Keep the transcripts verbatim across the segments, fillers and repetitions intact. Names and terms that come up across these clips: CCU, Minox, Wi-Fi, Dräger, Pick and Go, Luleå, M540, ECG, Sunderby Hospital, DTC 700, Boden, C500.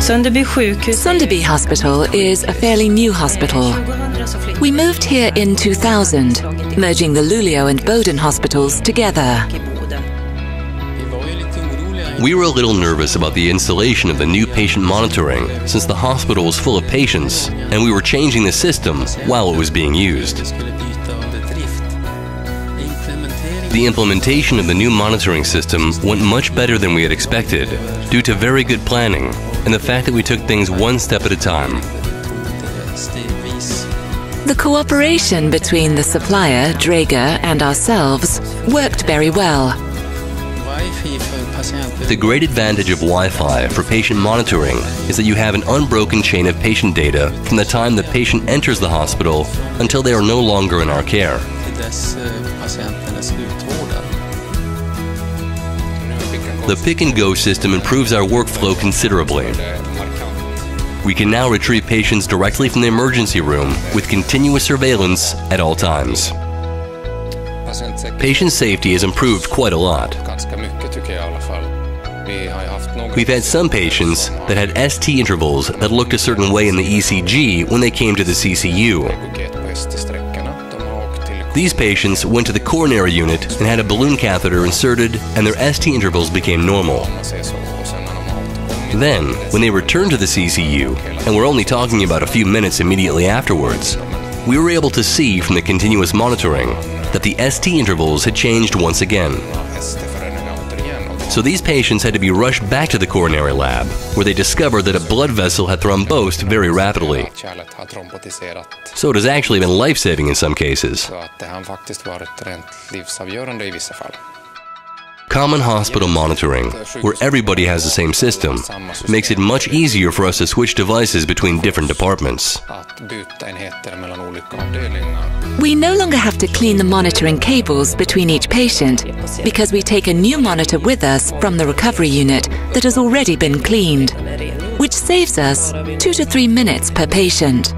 Sunderby Hospital is a fairly new hospital. We moved here in two thousand, merging the Luleå and Boden hospitals together. We were a little nervous about the installation of the new patient monitoring, since the hospital was full of patients, and we were changing the system while it was being used. The implementation of the new monitoring system went much better than we had expected, due to very good planning and the fact that we took things one step at a time. The cooperation between the supplier, Dräger, and ourselves worked very well. The great advantage of Wi-Fi for patient monitoring is that you have an unbroken chain of patient data from the time the patient enters the hospital until they are no longer in our care. The Pick and Go system improves our workflow considerably. We can now retrieve patients directly from the emergency room with continuous surveillance at all times. Patient safety has improved quite a lot. We've had some patients that had S T intervals that looked a certain way in the E C G when they came to the C C U. These patients went to the coronary unit and had a balloon catheter inserted, and their S T intervals became normal. Then, when they returned to the C C U, and we're only talking about a few minutes immediately afterwards, we were able to see from the continuous monitoring that the S T intervals had changed once again. So these patients had to be rushed back to the coronary lab, where they discovered that a blood vessel had thrombosed very rapidly. So it has actually been life-saving in some cases. Common hospital monitoring, where everybody has the same system, makes it much easier for us to switch devices between different departments. We no longer have to clean the monitoring cables between each patient, because we take a new monitor with us from the recovery unit that has already been cleaned, which saves us two to three minutes per patient.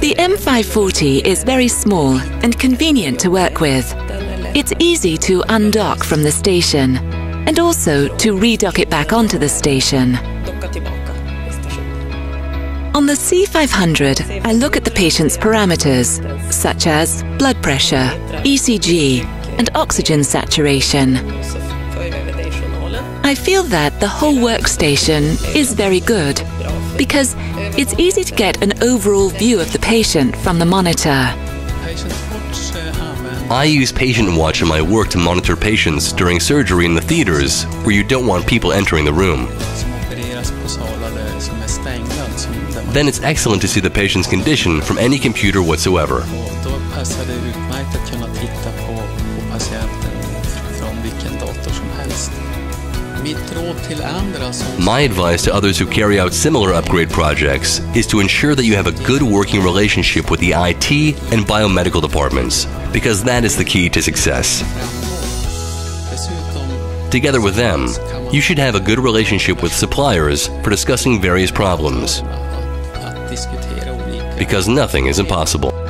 The M five forty is very small and convenient to work with. It's easy to undock from the station and also to redock it back onto the station. On the C five hundred, I look at the patient's parameters, such as blood pressure, E C G, and oxygen saturation. I feel that the whole workstation is very good because it's easy to get an overall view of the patient from the monitor. I use Patient Watch in my work to monitor patients during surgery in the theaters, where you don't want people entering the room. Then it's excellent to see the patient's condition from any computer whatsoever. My advice to others who carry out similar upgrade projects is to ensure that you have a good working relationship with the I T and biomedical departments, because that is the key to success. Together with them, you should have a good relationship with suppliers for discussing various problems, because nothing is impossible.